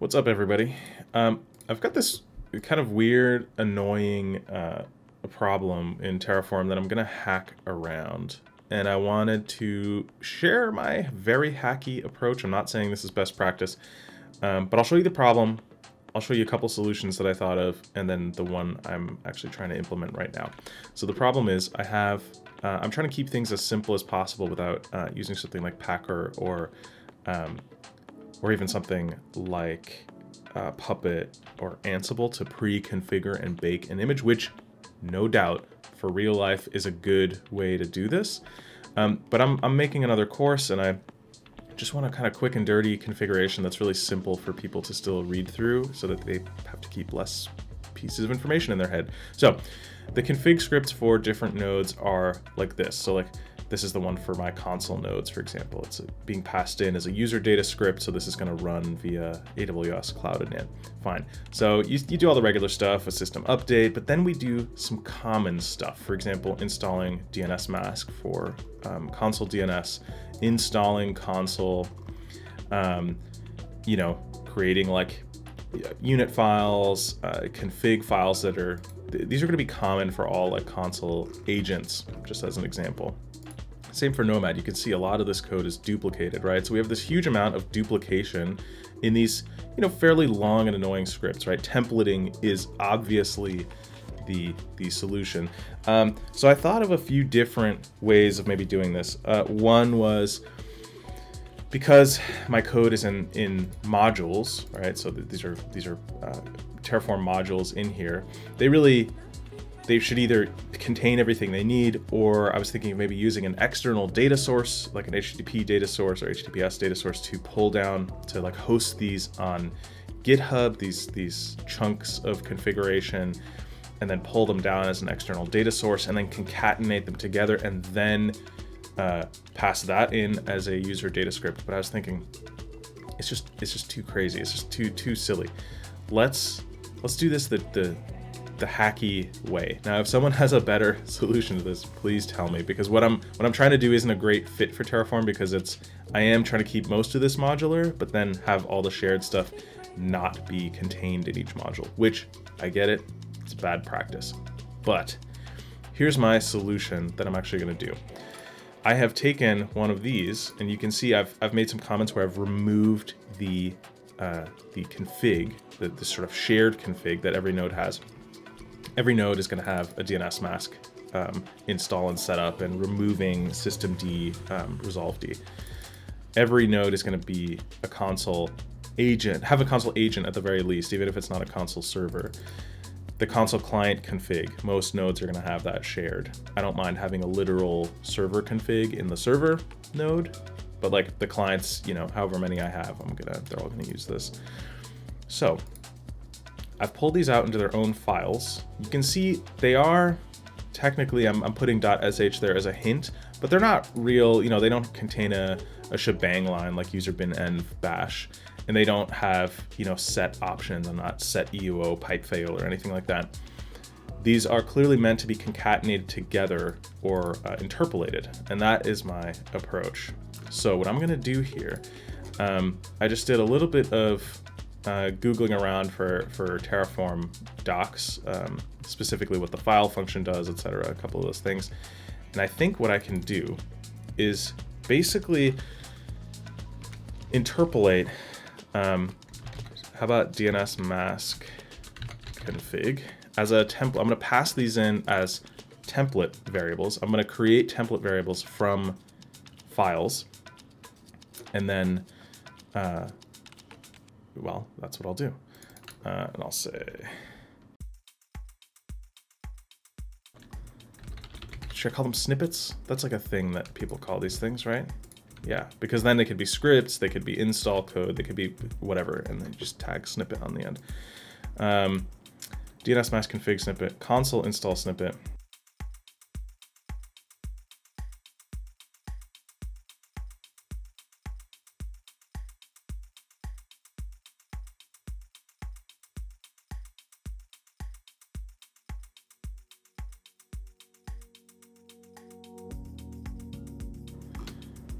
What's up, everybody? I've got this kind of weird, annoying problem in Terraform that I'm gonna hack around. And I wanted to share my very hacky approach. I'm not saying this is best practice, but I'll show you the problem. I'll show you a couple solutions that I thought of, and then the one I'm actually trying to implement right now. So the problem is I have, I'm trying to keep things as simple as possible without using something like Packer or even something like Puppet or Ansible to pre-configure and bake an image, which no doubt for real life is a good way to do this. But I'm making another course, and I just want a kind of quick and dirty configuration that's really simple for people to still read through so that they have to keep less pieces of information in their head. So the config scripts for different nodes are like this. So like this is the one for my Consul nodes, for example. It's being passed in as a user data script. So this is going to run via AWS cloud-init. Fine. So you do all the regular stuff, a system update, but then we do some common stuff. For example, installing dnsmasq for Consul DNS, installing Consul, you know, creating like unit files, config files that are, these are going to be common for all like Consul agents, just as an example. Same for Nomad. You can see a lot of this code is duplicated, right? So we have this huge amount of duplication in these, you know, fairly long and annoying scripts, right? Templating is obviously the solution. So I thought of a few different ways of maybe doing this. One was, because my code is in modules, right? So these are Terraform modules in here. They should either contain everything they need, or I was thinking of maybe using an external data source, like an HTTP data source or HTTPS data source, to pull down, to like host these on GitHub, these chunks of configuration, and then pull them down as an external data source, and then concatenate them together, and then pass that in as a user data script. But I was thinking, it's just too crazy. It's just too silly. Let's do this the hacky way. Now, if someone has a better solution to this, please tell me, because what I'm trying to do isn't a great fit for Terraform, because I am trying to keep most of this modular, but then have all the shared stuff not be contained in each module, which I get it. It's bad practice, but here's my solution that I'm actually going to do. I have taken one of these, and you can see I've made some comments where I've removed the config, the sort of shared config that every node has. Every node is going to have a DNS mask install and setup, and removing systemd resolved. Every node is going to be a Consul agent, have a Consul agent at the very least, even if it's not a Consul server. The Consul client config, most nodes are going to have that shared. I don't mind having a literal server config in the server node, but like the clients, you know, however many I have, they're all going to use this. So I've pulled these out into their own files. You can see they are technically, I'm putting .sh there as a hint, but they're not real, you know, they don't contain a shebang line like user bin env bash, and they don't have, you know, set options. I'm not set EUO pipe fail or anything like that. These are clearly meant to be concatenated together or interpolated, and that is my approach. So what I'm gonna do here, I just did a little bit of Googling around for Terraform docs, specifically what the file function does, etc., a couple of those things. And I think what I can do is basically interpolate, how about dnsmasq config as a template. I'm going to pass these in as template variables. I'm going to create template variables from files, and then well, that's what I'll do. And I'll say, should I call them snippets? That's like a thing that people call these things, right? Yeah, because then they could be scripts, they could be install code, they could be whatever, and then just tag snippet on the end. DNSmasq config snippet, Consul install snippet.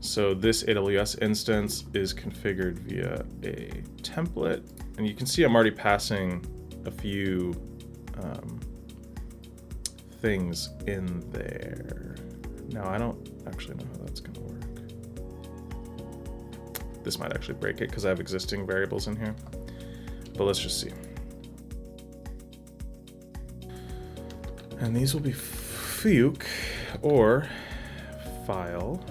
So this AWS instance is configured via a template And you can see I'm already passing a few things in there. Now, I don't actually know how that's gonna work. This might actually break it because I have existing variables in here, but let's just see. And these will be fuke or file.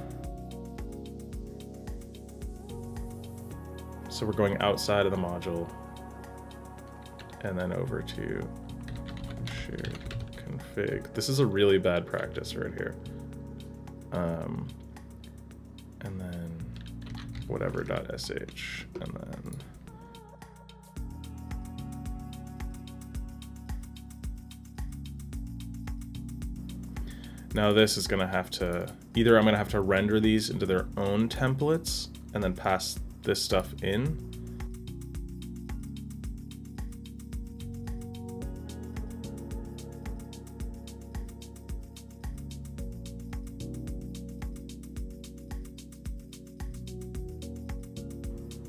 So we're going outside of the module and then over to shared config. This is a really bad practice right here. And then whatever.sh, and then now this is gonna have to, either I'm gonna have to render these into their own templates and then pass this stuff in,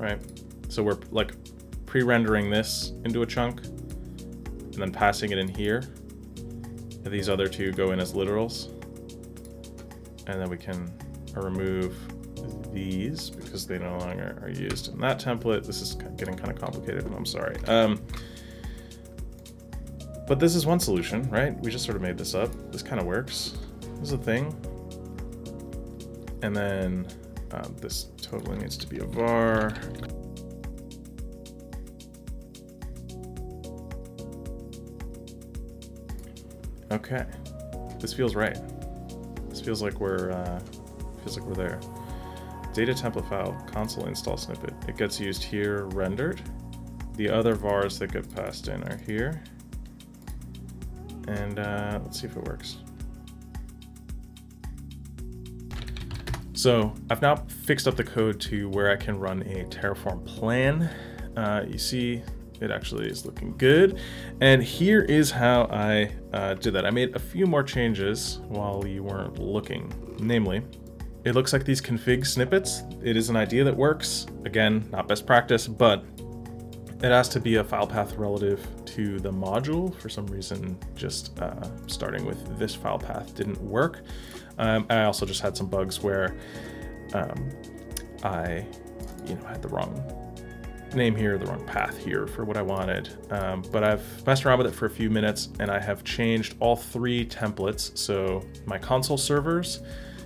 right? So we're like pre-rendering this into a chunk and then passing it in here. And these other two go in as literals. And then we can remove these because they no longer are used in that template. This is getting kind of complicated, and I'm sorry. But this is one solution, right? We just sort of made this up. This kind of works. This is a thing. And then this totally needs to be a var. Okay, this feels right. This feels like we're there. Data template file, console install snippet. It gets used here, rendered. The other vars that get passed in are here. And let's see if it works. So I've now fixed up the code to where I can run a Terraform plan. You see, it actually is looking good. And here is how I did that. I made a few more changes while you weren't looking. Namely, it looks like these config snippets. It is an idea that works. Again, not best practice, but it has to be a file path relative to the module. For some reason, just starting with this file path didn't work. I also just had some bugs where I had the wrong name here, the wrong path here for what I wanted. But I've messed around with it for a few minutes and I have changed all three templates. So my console servers,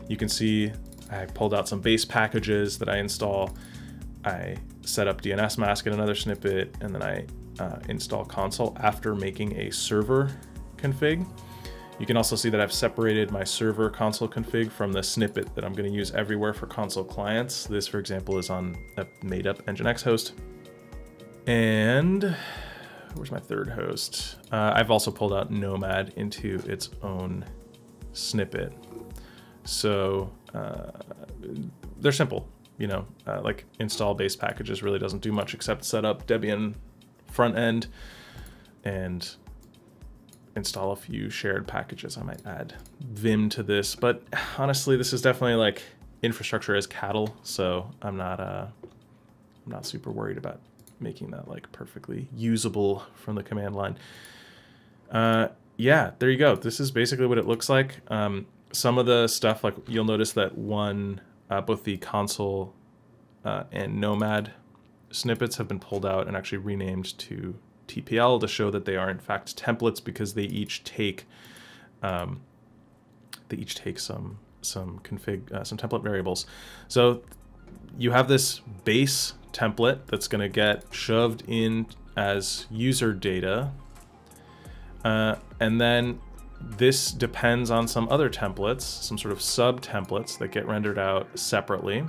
you can see I pulled out some base packages that I install. I set up dnsmasq in another snippet, and then I install console after making a server config. You can also see that I've separated my server console config from the snippet that I'm going to use everywhere for console clients. This, for example, is on a made up Nginx host. And where's my third host? I've also pulled out Nomad into its own snippet. So they're simple, like install base packages really doesn't do much except set up Debian front end and install a few shared packages. I might add Vim to this, but honestly, this is definitely like infrastructure as cattle. So I'm not super worried about making that like perfectly usable from the command line. Yeah, there you go. This is basically what it looks like. Some of the stuff, like you'll notice that both the console and Nomad snippets have been pulled out and actually renamed to TPL to show that they are in fact templates, because they each take some config some template variables. So you have this base template that's going to get shoved in as user data, and then this depends on some other templates, some sort of sub templates that get rendered out separately.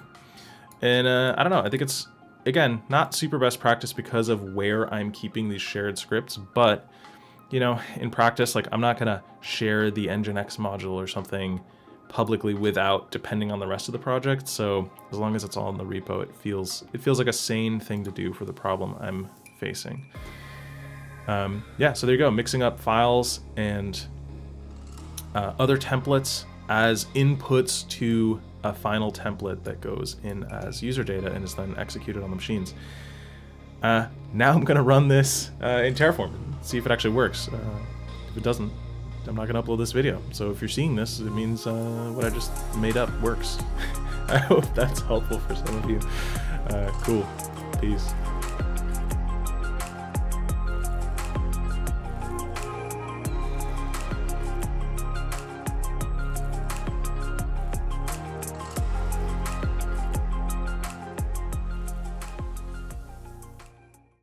And I don't know, I think it's, again, not super best practice because of where I'm keeping these shared scripts, but in practice, like I'm not gonna share the Nginx module or something publicly without depending on the rest of the project. So as long as it's all in the repo, it feels like a sane thing to do for the problem I'm facing. Yeah, so there you go, mixing up files and other templates as inputs to a final template that goes in as user data and is then executed on the machines. Now I'm gonna run this in Terraform and see if it actually works. If it doesn't, I'm not gonna upload this video. So if you're seeing this, it means what I just made up works. I hope that's helpful for some of you. Cool. Peace.